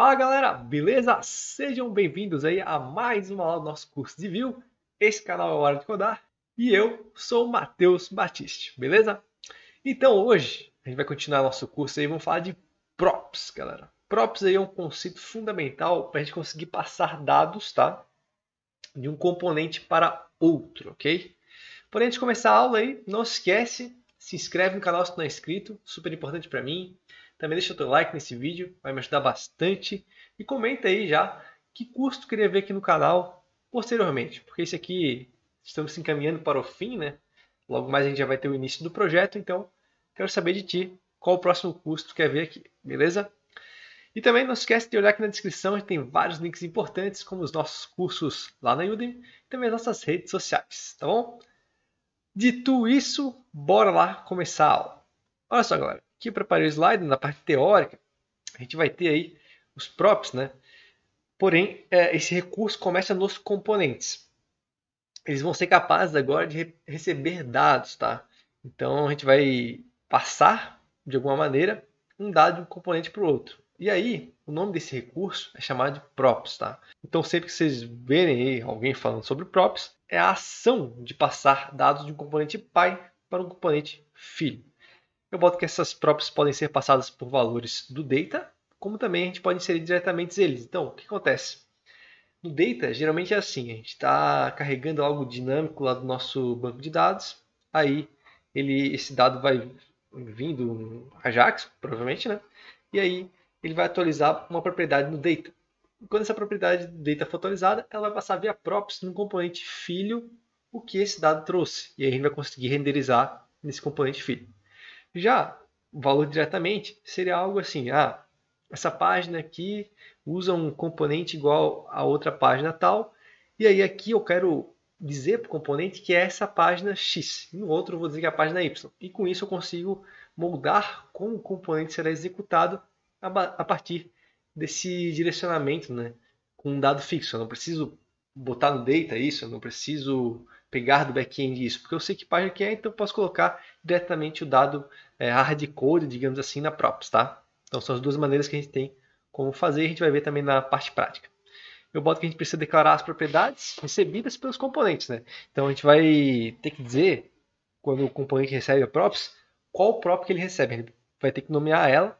Fala galera, beleza? Sejam bem-vindos aí a mais uma aula do nosso curso de Vue. Esse canal é Hora de Codar e eu sou o Matheus Battisti, beleza? Então hoje a gente vai continuar nosso curso aí, vamos falar de props, galera. Props aí é um conceito fundamental para a gente conseguir passar dados, tá? De um componente para outro, ok? Porém, antes de começar a aula aí, não esquece, se inscreve no canal se não é inscrito, super importante para mim. Também deixa o teu like nesse vídeo, vai me ajudar bastante. E comenta aí já que curso tu queria ver aqui no canal posteriormente. Porque esse aqui, estamos se encaminhando para o fim, né? Logo mais a gente já vai ter o início do projeto, então quero saber de ti qual o próximo curso tu quer ver aqui, beleza? E também não esquece de olhar aqui na descrição, a gente tem vários links importantes, como os nossos cursos lá na Udemy e também as nossas redes sociais, tá bom? Dito isso, bora lá começar a aula. Olha só, galera. Aqui eu preparei o slide, na parte teórica, a gente vai ter aí os props, né? Porém, esse recurso começa nos componentes. Eles vão ser capazes agora de receber dados, tá? Então, a gente vai passar, de alguma maneira, um dado de um componente para o outro. E aí, o nome desse recurso é chamado de props, tá? Então, sempre que vocês verem aí alguém falando sobre props, é a ação de passar dados de um componente pai para um componente filho. Eu boto que essas props podem ser passadas por valores do data, como também a gente pode inserir diretamente eles. Então, o que acontece? No data, geralmente é assim, a gente está carregando algo dinâmico lá do nosso banco de dados, aí esse dado vai vindo no Ajax, provavelmente, né? E aí ele vai atualizar uma propriedade no data. E quando essa propriedade do data for atualizada, ela vai passar via props no componente filho o que esse dado trouxe. E aí a gente vai conseguir renderizar nesse componente filho. Já o valor diretamente seria algo assim, essa página aqui usa um componente igual a outra página tal, e aí aqui eu quero dizer para o componente que é essa página X, e no outro eu vou dizer que é a página Y, e com isso eu consigo moldar como o componente será executado a partir desse direcionamento, né, com um dado fixo. Eu não preciso botar no data isso, eu não preciso pegar do back-end isso, porque eu sei que página que é, então eu posso colocar diretamente o dado hard-code, digamos assim, na props, tá? Então são as duas maneiras que a gente tem como fazer, a gente vai ver também na parte prática. Eu boto que a gente precisa declarar as propriedades recebidas pelos componentes, né? Então a gente vai ter que dizer, quando o componente recebe a props, qual prop que ele recebe. Ele vai ter que nomear ela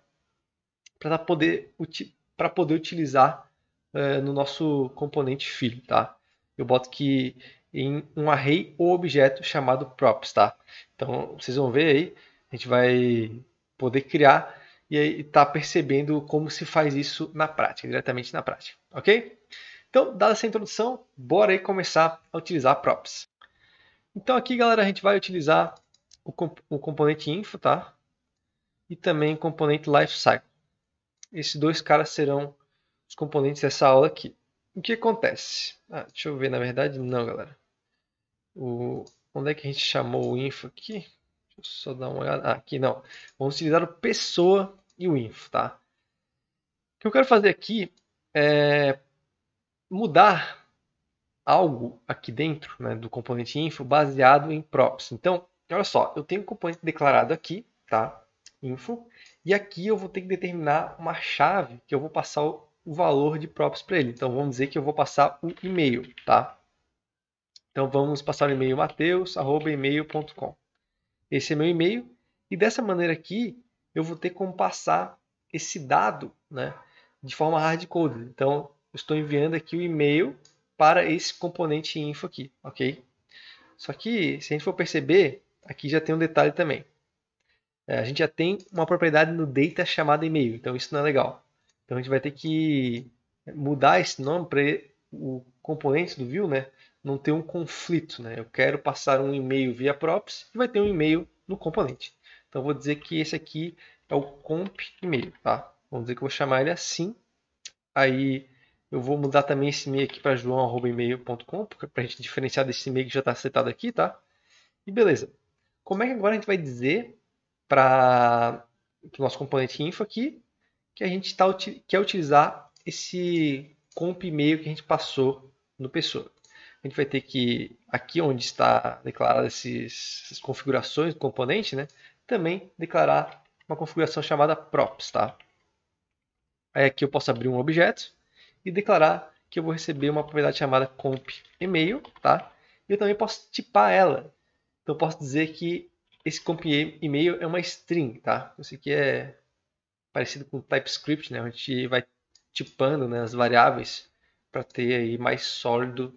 para poder utilizar no nosso componente filho, tá? Eu boto que em um array ou objeto chamado props, tá? Então, vocês vão ver aí, a gente vai poder criar e aí tá percebendo como se faz isso na prática, diretamente na prática, ok? Então, dada essa introdução, bora aí começar a utilizar props. Então, aqui, galera, a gente vai utilizar o componente info, tá? E também o componente lifecycle. Esses dois caras serão os componentes dessa aula aqui. O que acontece? Deixa eu ver, na verdade, não, galera. Onde é que a gente chamou o info aqui? Deixa eu só dar uma olhada. Aqui não. Vamos utilizar o pessoa e o info, tá? O que eu quero fazer aqui é mudar algo aqui dentro, né, do componente info baseado em props. Então, olha só, eu tenho um componente declarado aqui, tá? Info. E aqui eu vou ter que determinar uma chave que eu vou passar o valor de props para ele. Então vamos dizer que eu vou passar o e-mail, tá? Então vamos passar o e-mail mateus@email.com. Esse é meu e-mail e dessa maneira aqui eu vou ter como passar esse dado, né, de forma hardcoded. Então eu estou enviando aqui o e-mail para esse componente info aqui, ok? Só que se a gente for perceber, aqui já tem um detalhe também. A gente já tem uma propriedade no data chamada e-mail, então isso não é legal. Então a gente vai ter que mudar esse nome para o componente do Vue, né, não ter um conflito, né? Eu quero passar um e-mail via props e vai ter um e-mail no componente. Então eu vou dizer que esse aqui é o comp e-mail, tá? Vamos dizer que eu vou chamar ele assim. Aí eu vou mudar também esse e-mail aqui para joão@email.com, para a gente diferenciar desse e-mail que já está setado aqui, tá? E beleza. Como é que agora a gente vai dizer para o nosso componente info aqui que a gente quer utilizar esse comp e-mail que a gente passou no pessoa? A gente vai ter que, aqui onde está declarado essas configurações do componente, né, também declarar uma configuração chamada props, tá? Aí aqui eu posso abrir um objeto e declarar que eu vou receber uma propriedade chamada comp.email, tá? E eu também posso tipar ela. Então eu posso dizer que esse comp.email é uma string, tá? Isso aqui é parecido com typescript, né? A gente vai tipando, né, as variáveis para ter aí mais sólido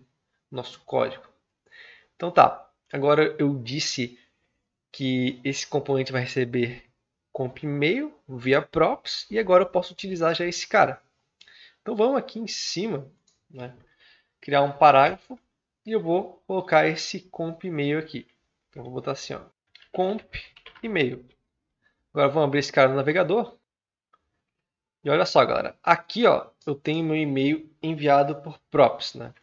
nosso código. Então tá, agora eu disse que esse componente vai receber comp.email via props e agora eu posso utilizar já esse cara. Então vamos aqui em cima, né, criar um parágrafo e eu vou colocar esse comp.email aqui. Então eu vou botar assim, ó, comp.email. Agora vamos abrir esse cara no navegador. E olha só, galera, aqui ó, eu tenho meu e-mail enviado por props, né?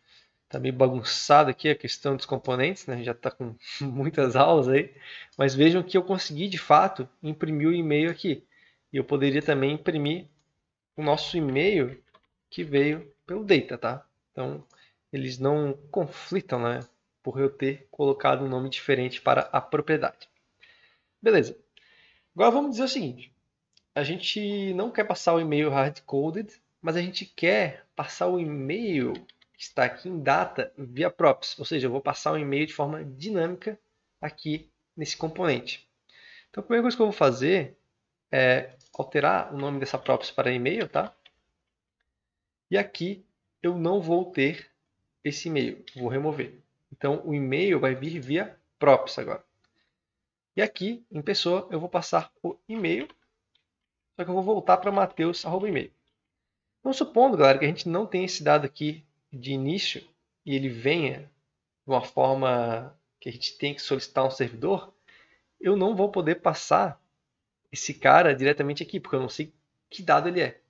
Tá meio bagunçado aqui a questão dos componentes, né? Já tá com muitas aulas aí, mas vejam que eu consegui de fato imprimir o e-mail aqui. E eu poderia também imprimir o nosso e-mail que veio pelo data, tá? Então, eles não conflitam, né? Por eu ter colocado um nome diferente para a propriedade. Beleza. Agora vamos dizer o seguinte. A gente não quer passar o e-mail hard-coded, mas a gente quer passar o e-mail que está aqui em data via props. Ou seja, eu vou passar o e-mail de forma dinâmica aqui nesse componente. Então, a primeira coisa que eu vou fazer é alterar o nome dessa props para e-mail, tá? E aqui eu não vou ter esse e-mail, vou remover. Então, o e-mail vai vir via props agora. E aqui, em pessoa, eu vou passar o e-mail. Só que eu vou voltar para mateus@email. Então, supondo, galera, que a gente não tenha esse dado aqui de início e ele venha de uma forma que a gente tem que solicitar um servidor, eu não vou poder passar esse cara diretamente aqui, porque eu não sei que dado ele é.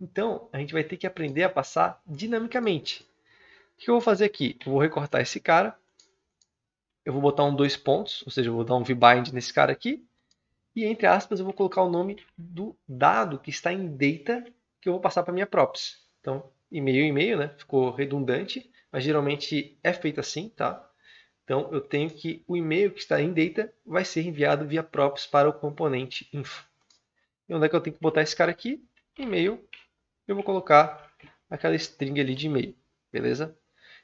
Então, a gente vai ter que aprender a passar dinamicamente. O que eu vou fazer aqui? Eu vou recortar esse cara, eu vou botar um 2 pontos, ou seja, eu vou dar um vbind nesse cara aqui, e entre aspas eu vou colocar o nome do dado que está em data que eu vou passar para minha props. Então, e-mail, né? Ficou redundante, mas geralmente é feito assim, tá? Então, eu tenho que o e-mail que está em data vai ser enviado via props para o componente info. E onde é que eu tenho que botar esse cara aqui? E-mail. Eu vou colocar aquela string ali de e-mail, beleza?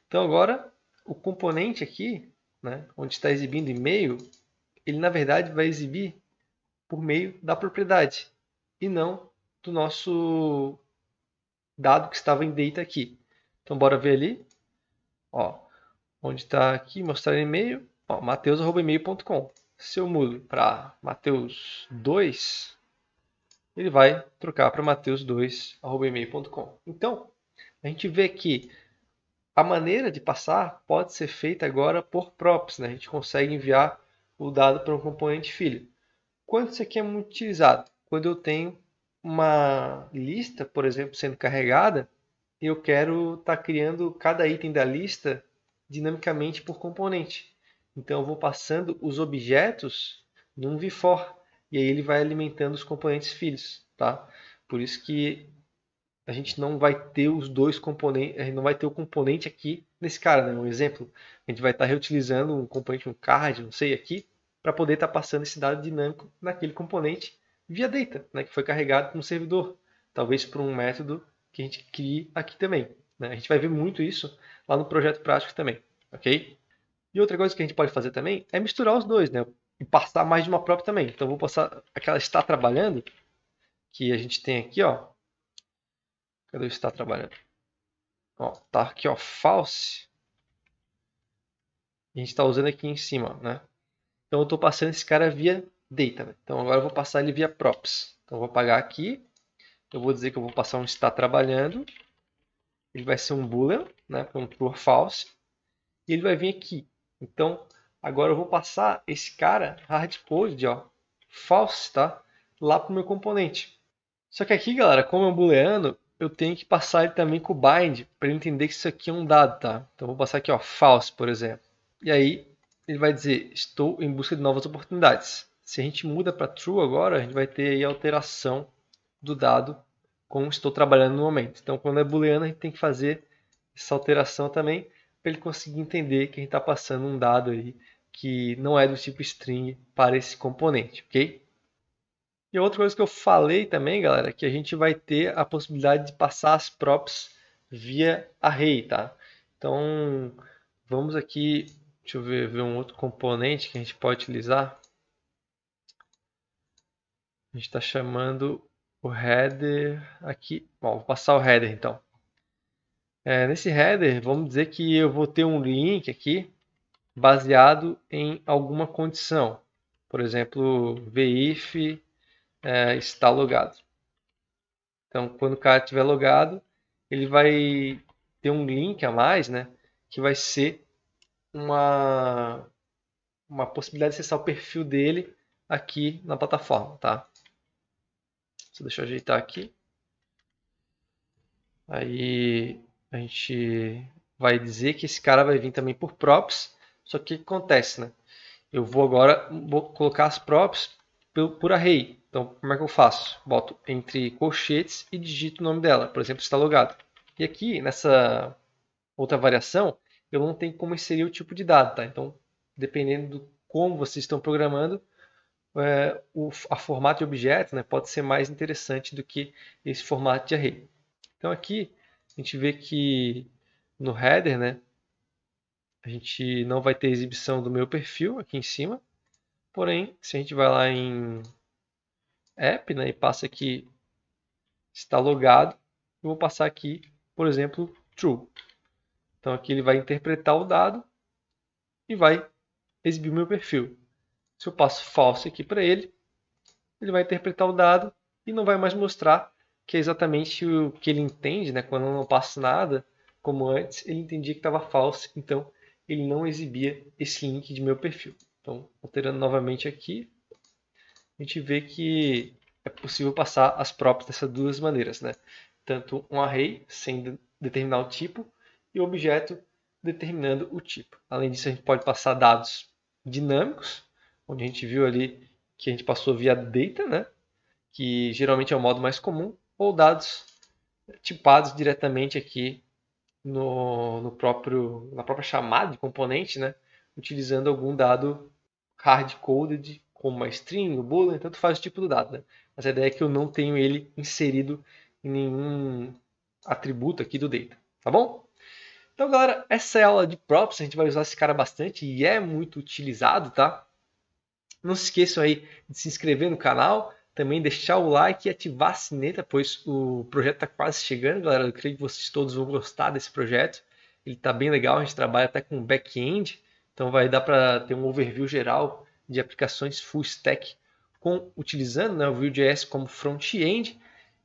Então, agora, o componente aqui, né, onde está exibindo e-mail, ele na verdade vai exibir por meio da propriedade e não do nosso dado que estava em data aqui. Então, bora ver ali. Ó, onde está aqui, mostrar e-mail, mateus@email.com. Se eu mudo para mateus2, ele vai trocar para mateus2@email.com. Então, a gente vê que a maneira de passar pode ser feita agora por props, né? A gente consegue enviar o dado para um componente filho. Quando isso aqui é muito utilizado? Quando eu tenho uma lista, por exemplo, sendo carregada, eu quero estar criando cada item da lista dinamicamente por componente. Então, eu vou passando os objetos num vifor, e aí ele vai alimentando os componentes filhos, tá? Por isso que a gente não vai ter os dois componentes, a gente não vai ter o componente aqui nesse cara, né? Um exemplo, a gente vai estar reutilizando um componente, um card, não sei, aqui, para poder estar passando esse dado dinâmico naquele componente via data, né, que foi carregado para um servidor, talvez por um método que a gente crie aqui também, né? A gente vai ver muito isso lá no projeto prático também, ok? E outra coisa que a gente pode fazer também é misturar os dois, né, e passar mais de uma prop também. Então, eu vou passar aquela está trabalhando, que a gente tem aqui, ó. Cadê o está trabalhando? Ó, tá aqui, ó, false. A gente está usando aqui em cima, né? Então, eu estou passando esse cara via data. Então, agora eu vou passar ele via props. Então, eu vou apagar aqui. Eu vou dizer que eu vou passar um está trabalhando. Ele vai ser um boolean, né? Um true or false. E ele vai vir aqui. Então, agora eu vou passar esse cara hard-coded, ó, false, tá? Lá para o meu componente. Só que aqui, galera, como é um booleano, eu tenho que passar ele também com o bind para ele entender que isso aqui é um dado, tá? Então, eu vou passar aqui, ó, false, por exemplo. E aí, ele vai dizer, estou em busca de novas oportunidades. Se a gente muda para true agora, a gente vai ter aí a alteração do dado com estou trabalhando no momento. Então, quando é booleano, a gente tem que fazer essa alteração também para ele conseguir entender que a gente está passando um dado aí que não é do tipo string para esse componente, ok? E E outra coisa que eu falei também, galera, que a gente vai ter a possibilidade de passar as props via array, tá? Então, vamos aqui, deixa eu ver um outro componente que a gente pode utilizar. A gente está chamando o header aqui. Bom, vou passar o header então. Nesse header, vamos dizer que eu vou ter um link aqui baseado em alguma condição. Por exemplo, vif está logado. Então, quando o cara estiver logado, ele vai ter um link a mais, né? Que vai ser uma possibilidade de acessar o perfil dele aqui na plataforma, tá? Deixa eu ajeitar aqui. Aí a gente vai dizer que esse cara vai vir também por props. Só que o que acontece, né? Eu vou agora colocar as props por array. Então, como é que eu faço? Boto entre colchetes e digito o nome dela. Por exemplo, está logado. E aqui, nessa outra variação, eu não tenho como inserir o tipo de dado, tá? Então, dependendo do como vocês estão programando, a formato de objeto, né, pode ser mais interessante do que esse formato de array. Então aqui a gente vê que no header, né, a gente não vai ter exibição do meu perfil aqui em cima. Porém, se a gente vai lá em app, né, e passa aqui está logado, eu vou passar aqui, por exemplo, true. Então aqui ele vai interpretar o dado e vai exibir o meu perfil. Se eu passo falso aqui para ele, ele vai interpretar o dado e não vai mais mostrar que é exatamente o que ele entende, né? Quando eu não passo nada, como antes, ele entendia que estava falso, então ele não exibia esse link de meu perfil. Então, alterando novamente aqui, a gente vê que é possível passar as props dessas duas maneiras, né? Tanto um array, sem determinar o tipo, e o objeto determinando o tipo. Além disso, a gente pode passar dados dinâmicos, onde a gente viu ali que a gente passou via data, né? Que geralmente é o modo mais comum, ou dados tipados diretamente aqui na própria chamada de componente, né? Utilizando algum dado hard-coded, como uma string, um boolean, tanto faz o tipo do dado, né? Mas a ideia é que eu não tenho ele inserido em nenhum atributo aqui do data, tá bom? Então, galera, essa é a aula de props, a gente vai usar esse cara bastante e é muito utilizado, tá? Não se esqueçam aí de se inscrever no canal, também deixar o like e ativar a sineta, pois o projeto está quase chegando, galera. Eu creio que vocês todos vão gostar desse projeto. Ele está bem legal, a gente trabalha até com back-end, então vai dar para ter um overview geral de aplicações full stack, utilizando, né, o Vue.js como front-end.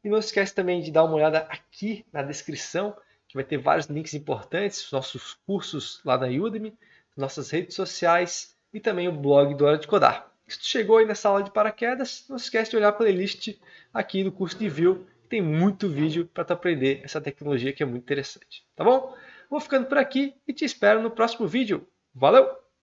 E não se esquece também de dar uma olhada aqui na descrição, que vai ter vários links importantes, nossos cursos lá na Udemy, nossas redes sociais e também o blog do Hora de Codar. Se tu chegou aí nessa aula de paraquedas, não se esquece de olhar a playlist aqui do curso de Vue. Tem muito vídeo para tu aprender essa tecnologia que é muito interessante. Tá bom? Vou ficando por aqui e te espero no próximo vídeo. Valeu!